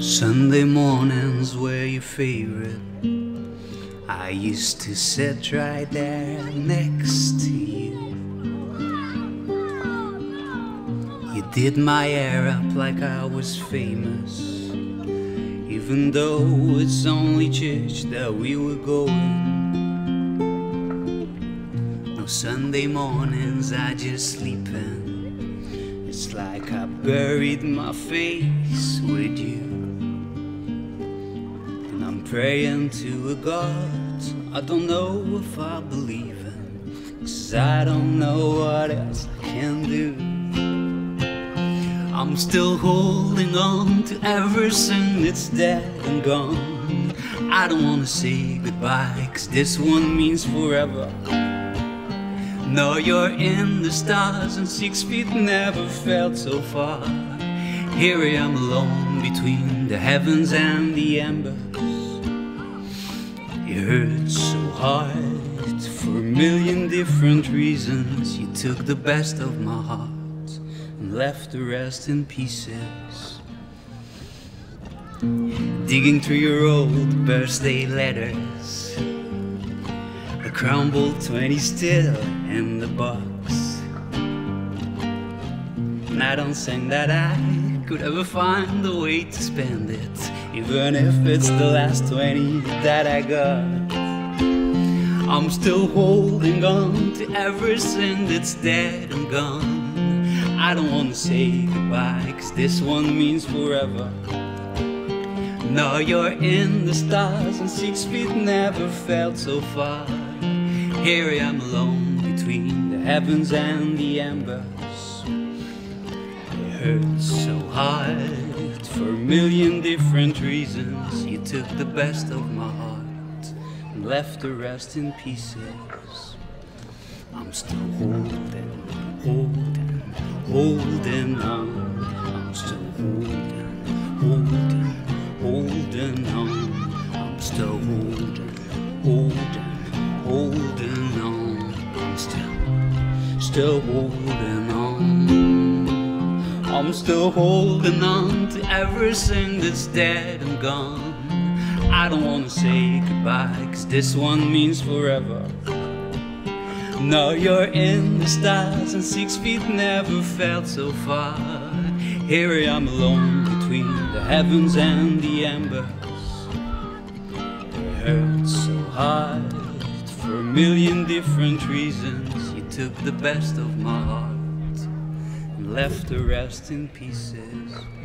Sunday mornings were your favorite. I used to sit right there next to you. You did my hair up like I was famous, even though it's only church that we were going. No Sunday mornings, I just sleep in. It's like I buried my face with you. Praying to a God I don't know if I believe in, 'cause I don't know what else I can do. I'm still holding on to everything that's dead and gone. I don't wanna say goodbye, 'cause this one means forever. No, you're in the stars and 6 feet never felt so far. Here I am alone between the heavens and the embers. You hurt so hard for a million different reasons. You took the best of my heart and left the rest in pieces. Digging through your old birthday letters, I crumbled 20 still in the box. And I don't think that I could ever find a way to spend it, even if it's the last 20 that I got. I'm still holding on to everything that's dead and gone. I don't want to say goodbye, 'cause this one means forever. Now you're in the stars and 6 feet never felt so far. Here I am alone between the heavens and the embers. It hurts so hard for a million different reasons. You took the best of my heart and left the rest in pieces. I'm still holding on. I'm still holding on. I'm still holding on. I'm still holding on. I'm still holding on to everything that's dead and gone. I don't wanna say goodbye, 'cause this one means forever. Now you're in the stars and 6 feet never felt so far. Here I am alone between the heavens and the embers. It hurt so hard for a million different reasons. You took the best of my heart, left the rest in pieces.